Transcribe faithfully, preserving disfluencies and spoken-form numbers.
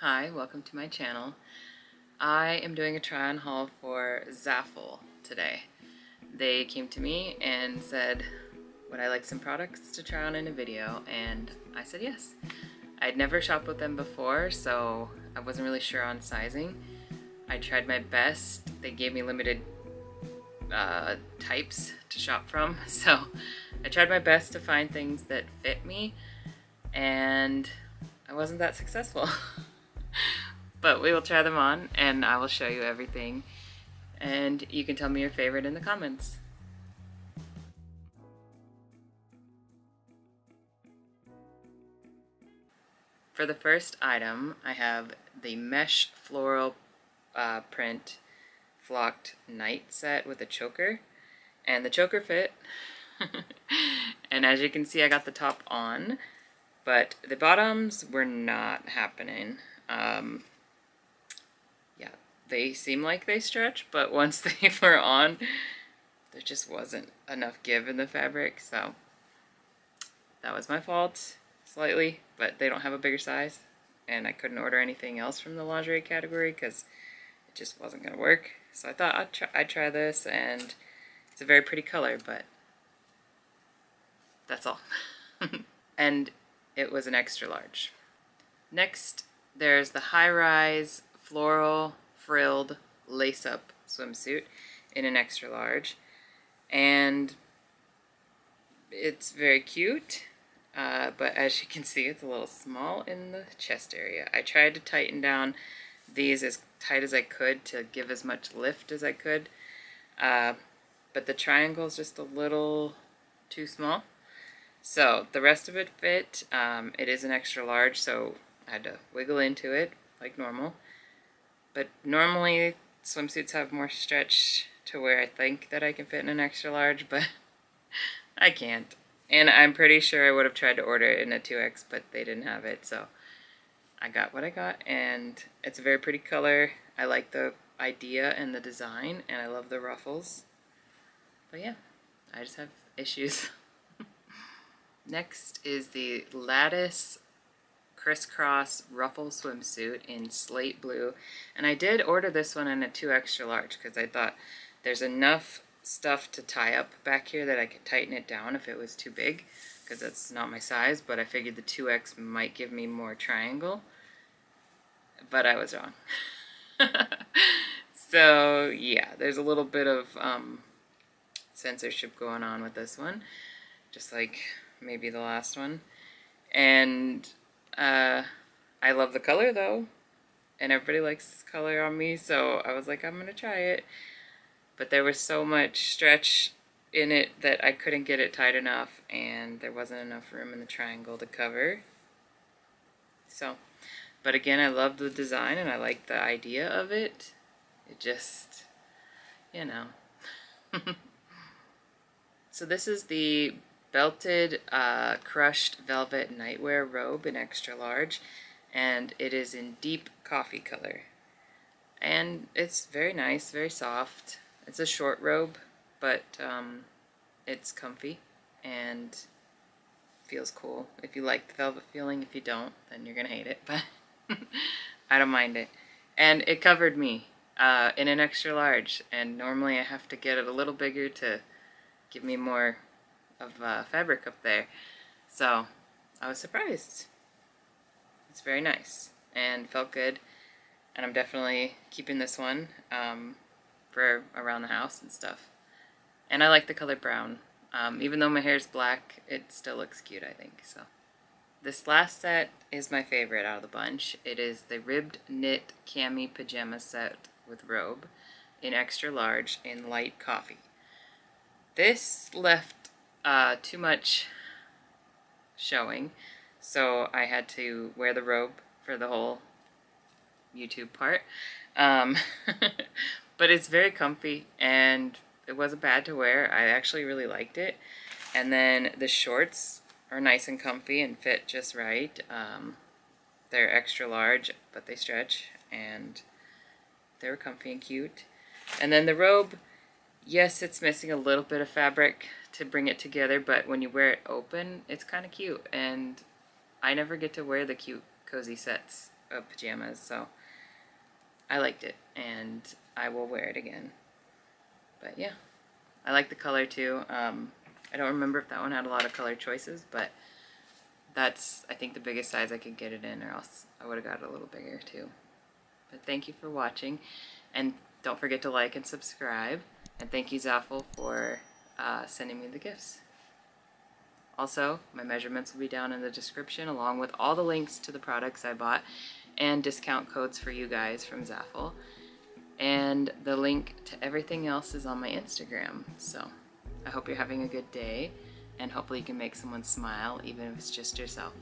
Hi, welcome to my channel. I am doing a try on haul for Zaful today. They came to me and said, would I like some products to try on in a video? And I said yes. I'd never shopped with them before, so I wasn't really sure on sizing. I tried my best. They gave me limited uh, types to shop from, so I tried my best to find things that fit me, and I wasn't that successful. But we will try them on and I will show you everything, and you can tell me your favorite in the comments. For the first item, I have the mesh floral uh, print flocked night set with a choker, and the choker fit. And as you can see, I got the top on, but the bottoms were not happening. Um, yeah, they seem like they stretch, but once they were on, there just wasn't enough give in the fabric, so that was my fault, slightly, but they don't have a bigger size, and I couldn't order anything else from the lingerie category because it just wasn't going to work. So I thought I'd try, I'd try this, and it's a very pretty color, but that's all. And it was an extra large. Next, there's the high-rise floral frilled lace-up swimsuit in an extra large, and it's very cute, uh, but as you can see, it's a little small in the chest area. I tried to tighten down these as tight as I could to give as much lift as I could, uh, but the triangle is just a little too small. So the rest of it fit. Um, it is an extra large, so I had to wiggle into it like normal, but normally swimsuits have more stretch to where I think that I can fit in an extra large, but I can't. And I'm pretty sure I would have tried to order it in a two X, but they didn't have it, so I got what I got, and it's a very pretty color. I like the idea and the design, and I love the ruffles, but yeah, I just have issues. Next is the lattice crisscross ruffle swimsuit in slate blue, and I did order this one in a two extra large because I thought there's enough stuff to tie up back here that I could tighten it down if it was too big, because that's not my size, but I figured the two X might give me more triangle, but I was wrong. So yeah, there's a little bit of um, censorship going on with this one, just like maybe the last one. And Uh, I love the color though, and everybody likes this color on me, so I was like, I'm gonna try it. But there was so much stretch in it that I couldn't get it tight enough, and there wasn't enough room in the triangle to cover. So, but again, I love the design and I like the idea of it. It just, you know. So this is the belted uh, crushed velvet nightwear robe in extra large, and it is in deep coffee color, and it's very nice, very soft. It's a short robe, but um, it's comfy and feels cool. If you like the velvet feeling, if you don't, then you're gonna hate it, but I don't mind it. And it covered me uh, in an extra large, and normally I have to get it a little bigger to give me more of uh, fabric up there, so I was surprised. It's very nice and felt good, and I'm definitely keeping this one um, for around the house and stuff. And I like the color brown. Um, even though my hair is black, it still looks cute, I think. So this last set is my favorite out of the bunch. It is the ribbed knit cami pajama set with robe in extra large in light coffee. This left Uh, too much showing, so I had to wear the robe for the whole YouTube part, um, but it's very comfy and it wasn't bad to wear. I actually really liked it. And then the shorts are nice and comfy and fit just right. Um, they're extra large, but they stretch, and they were comfy and cute. And then the robe, yes, it's missing a little bit of fabric to bring it together, but when you wear it open, it's kind of cute, and I never get to wear the cute cozy sets uh, pajamas, so I liked it, and I will wear it again. But yeah, I like the color too. Um, I don't remember if that one had a lot of color choices, but that's, I think, the biggest size I could get it in, or else I would have got it a little bigger too. But thank you for watching, and don't forget to like and subscribe. And thank you, Zaful, for uh, sending me the gifts. Also, my measurements will be down in the description, along with all the links to the products I bought and discount codes for you guys from Zaful. And the link to everything else is on my Instagram. So I hope you're having a good day, and hopefully you can make someone smile, even if it's just yourself.